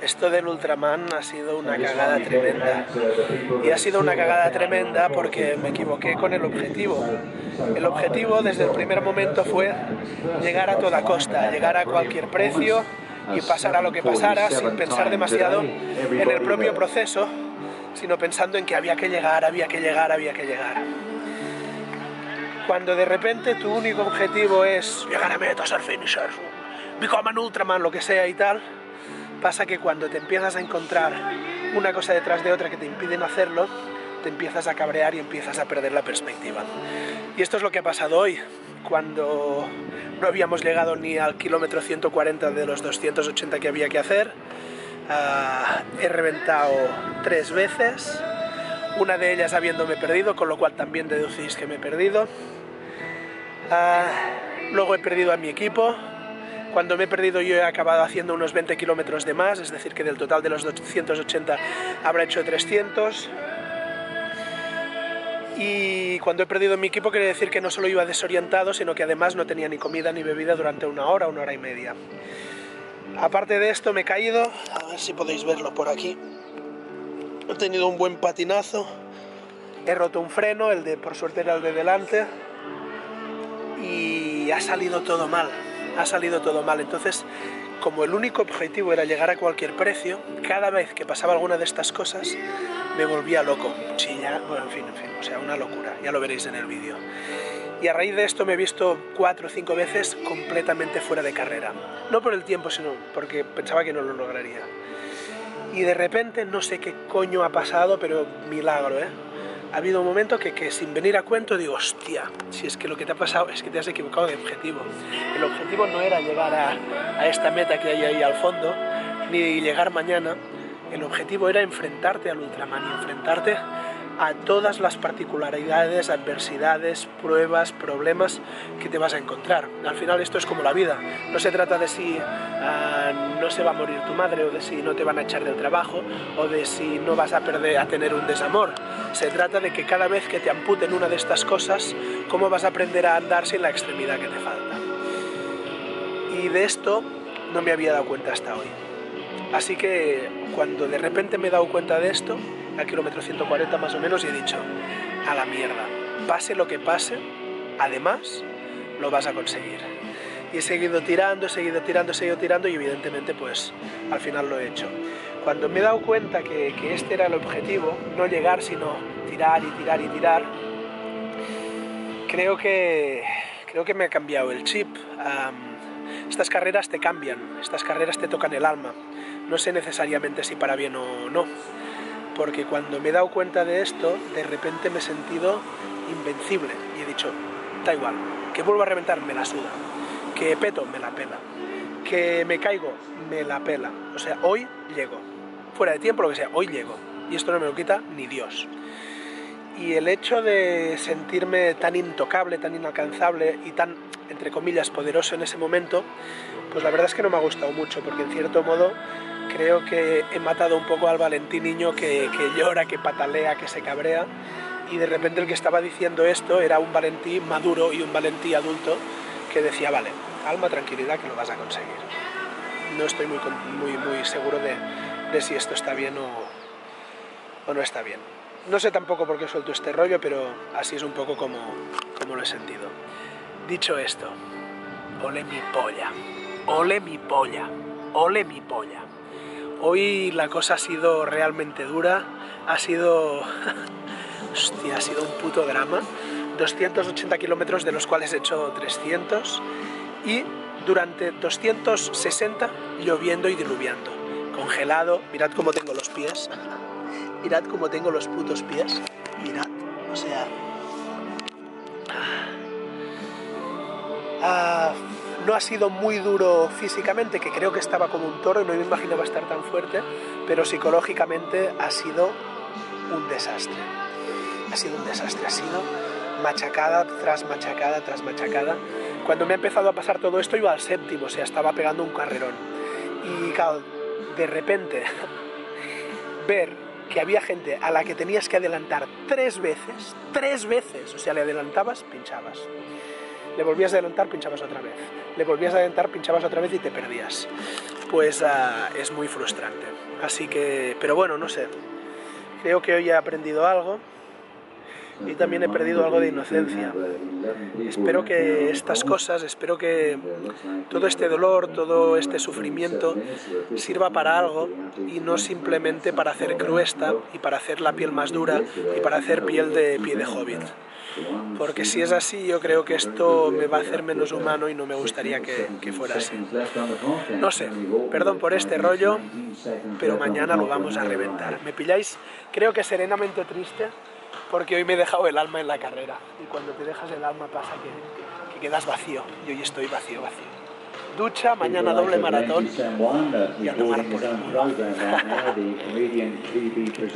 Esto del Ultraman ha sido una cagada tremenda. Y ha sido una cagada tremenda porque me equivoqué con el objetivo. El objetivo desde el primer momento fue llegar a toda costa, llegar a cualquier precio y pasar a lo que pasara sin pensar demasiado en el propio proceso, sino pensando en que había que llegar. Cuando de repente tu único objetivo es llegar a meta, ser finisher, become an Ultraman, lo que sea y tal, pasa que cuando te empiezas a encontrar una cosa detrás de otra que te impiden hacerlo, te empiezas a cabrear y empiezas a perder la perspectiva. Y esto es lo que ha pasado hoy, cuando no habíamos llegado ni al kilómetro 140 de los 280 que había que hacer. He reventado 3 veces, una de ellas habiéndome perdido, con lo cual también deducís que me he perdido. Luego he perdido a mi equipo. Cuando me he perdido yo he acabado haciendo unos 20 kilómetros de más, es decir que del total de los 280 habrá hecho 300. Y cuando he perdido mi equipo quiere decir que no solo iba desorientado, sino que además no tenía ni comida ni bebida durante 1 hora, 1 hora y media. Aparte de esto me he caído, a ver si podéis verlo por aquí, he tenido un buen patinazo, he roto un freno, el de por suerte era el de delante, y ha salido todo mal. Entonces, como el único objetivo era llegar a cualquier precio, cada vez que pasaba alguna de estas cosas me volvía loco, chilla, bueno, en fin, o sea, una locura, ya lo veréis en el vídeo. Y a raíz de esto me he visto 4 o 5 veces completamente fuera de carrera, no por el tiempo, sino porque pensaba que no lo lograría. Y de repente, no sé qué coño ha pasado, pero milagro, ¿eh? Ha habido un momento que sin venir a cuento digo, hostia, si es que lo que te ha pasado es que te has equivocado de objetivo. El objetivo no era llegar a esta meta que hay ahí al fondo, ni llegar mañana. El objetivo era enfrentarte al Ultraman, enfrentarte a todas las particularidades, adversidades, pruebas, problemas que te vas a encontrar. Al final esto es como la vida, no se trata de si no se va a morir tu madre, o de si no te van a echar del trabajo, o de si no vas a tener un desamor. Se trata de que cada vez que te amputen una de estas cosas, cómo vas a aprender a andar sin la extremidad que te falta. Y de esto no me había dado cuenta hasta hoy. Así que cuando de repente me he dado cuenta de esto, al kilómetro 140 más o menos, y he dicho, a la mierda, pase lo que pase, además lo vas a conseguir. Y he seguido tirando, y evidentemente pues al final lo he hecho. Cuando me he dado cuenta que este era el objetivo, no llegar sino tirar y tirar y tirar, creo que me ha cambiado el chip. Estas carreras te cambian, estas carreras te tocan el alma, no sé necesariamente si para bien o no. Porque cuando me he dado cuenta de esto, de repente me he sentido invencible y he dicho, da igual, que vuelvo a reventar, me la suda, que peto, me la pela, que me caigo, me la pela, o sea, hoy llego, fuera de tiempo, lo que sea, hoy llego, y esto no me lo quita ni Dios. Y el hecho de sentirme tan intocable, tan inalcanzable y tan, entre comillas, poderoso en ese momento, pues la verdad es que no me ha gustado mucho, porque en cierto modo creo que he matado un poco al Valentín niño que llora, que patalea, que se cabrea, y de repente el que estaba diciendo esto era un Valentín maduro y un Valentín adulto que decía, vale, calma, tranquilidad, que lo vas a conseguir. No estoy muy seguro de si esto está bien o no está bien. No sé tampoco por qué suelto este rollo, pero así es un poco como lo he sentido. Dicho esto, ole mi polla, ole mi polla, ole mi polla. Hoy la cosa ha sido realmente dura, ha sido... hostia, ha sido un puto drama. 280 kilómetros de los cuales he hecho 300 y durante 260 lloviendo y diluviando, congelado. Mirad cómo tengo los pies, mirad cómo tengo los putos pies, mirad, o sea... No ha sido muy duro físicamente, que creo que estaba como un toro y no me imaginaba estar tan fuerte, pero psicológicamente ha sido un desastre. Ha sido machacada tras machacada tras machacada. Cuando me ha empezado a pasar todo esto iba al 7º, o sea, estaba pegando un carrerón. Y claro, de repente, ver que había gente a la que tenías que adelantar 3 veces, o sea, le adelantabas, pinchabas. Le volvías a adelantar, pinchabas otra vez. Le volvías a adelantar, pinchabas otra vez y te perdías. pues es muy frustrante. Así que, pero bueno, no sé, creo que hoy he aprendido algo y también he perdido algo de inocencia. Espero que estas cosas, espero que todo este dolor, todo este sufrimiento sirva para algo y no simplemente para hacer cruesta y para hacer la piel más dura y para hacer piel de pie de hobbit. Porque si es así, yo creo que esto me va a hacer menos humano y no me gustaría que fuera así. No sé, perdón por este rollo, pero mañana lo vamos a reventar. Me pilláis, creo que serenamente triste, porque hoy me he dejado el alma en la carrera. Y cuando te dejas el alma pasa que quedas vacío. Y hoy estoy vacío, vacío. Ducha, mañana doble maratón y a tomar por el culo.